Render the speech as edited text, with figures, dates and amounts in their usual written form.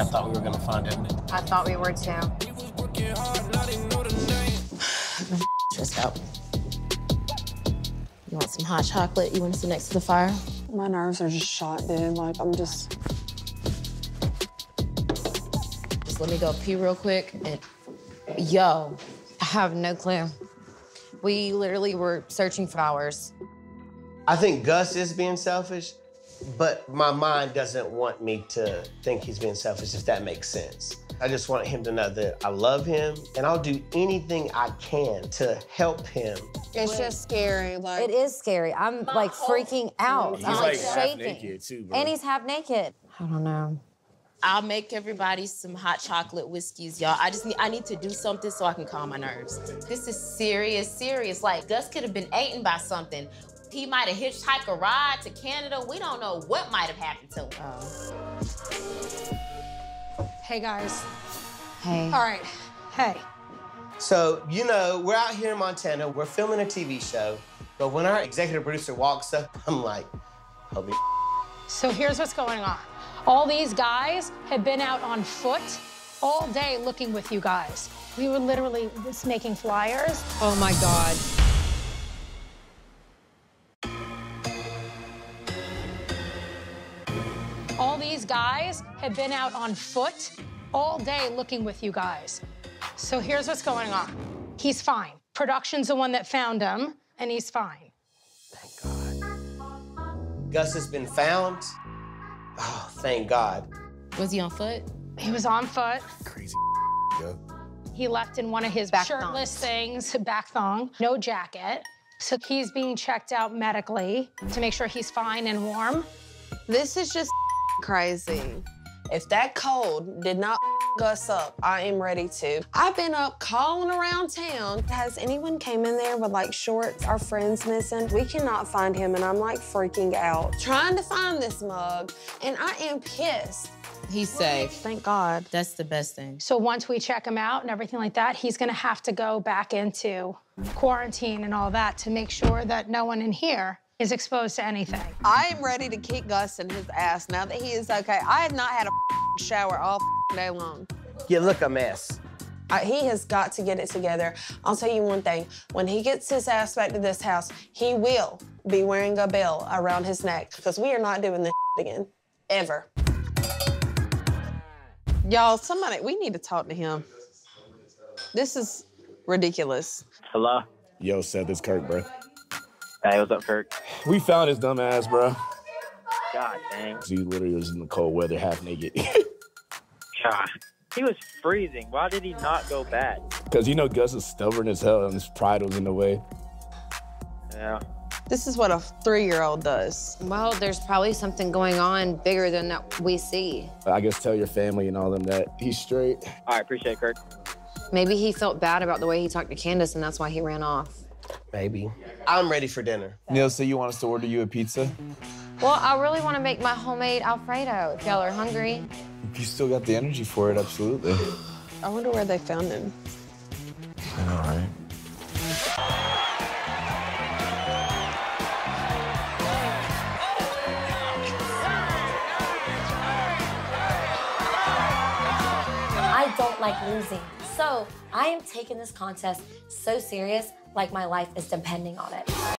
I thought we were gonna find it. I thought we were too. I'm stressed out. You want some hot chocolate? You want to sit next to the fire? My nerves are just shot, dude. Like, I'm just... let me go pee real quick. And yo, I have no clue. We literally were searching for hours. I think Gus is being selfish, but my mind doesn't want me to think he's being selfish, if that makes sense. I just want him to know that I love him and I'll do anything I can to help him. It's just scary. Like, it is scary. I'm like freaking out. He's I'm like shaking. Half naked too, bro. And he's half naked. I don't know. I'll make everybody some hot chocolate whiskeys, y'all. I need to do something so I can calm my nerves. This is serious, serious. Like, Gus could have been eaten by something. He might have hitchhiked a ride to Canada. We don't know what might have happened to him. Oh. Hey, guys. Hey. All right, hey. So, you know, we're out here in Montana. We're filming a TV show. But when our executive producer walks up, I'm like, holy. So here's what's going on. All these guys have been out on foot all day looking with you guys. We were literally just making flyers. Oh, my God. All these guys have been out on foot all day looking with you guys. So here's what's going on. He's fine. Production's the one that found him, and he's fine. Thank God. Gus has been found. Oh, thank God. Was he on foot? He was on foot. Crazy, yeah. He left in one of his back shirtless thongs. Things, back thong, no jacket. So he's being checked out medically to make sure he's fine and warm. This is just crazy. If that cold did not Gus up, I am ready to. I've been up calling around town. Has anyone came in there with like shorts? Our friend's missing. We cannot find him and I'm like freaking out. Trying to find this mug and I am pissed. He's safe. Thank God. That's the best thing. So once we check him out and everything like that, he's gonna have to go back into quarantine and all that to make sure that no one in here is exposed to anything. I am ready to kick Gus in his ass now that he is okay. I have not had a shower all day long. You look a mess. He has got to get it together. I'll tell you one thing, when he gets his ass back to this house, he will be wearing a bell around his neck because we are not doing this again, ever. Y'all, somebody, we need to talk to him. This is ridiculous. Hello? Yo, Seth, it's Kirk, bro. Hey, what's up, Kirk? We found his dumb ass, bro. God dang. He literally was in the cold weather, half naked. God, he was freezing. Why did he not go back? Because, you know, Gus is stubborn as hell, and his pride was in the way. Yeah. This is what a 3-year-old does. Well, there's probably something going on bigger than that we see. I guess tell your family and all them that he's straight. All right, appreciate it, Kirk. Maybe he felt bad about the way he talked to Candace, and that's why he ran off. Maybe. I'm ready for dinner. Nilsa, you want us to order you a pizza? Well, I really want to make my homemade Alfredo if y'all are hungry. You still got the energy for it, absolutely. I wonder where they found him. I know, right? I don't like losing, so I am taking this contest so serious, like my life is depending on it.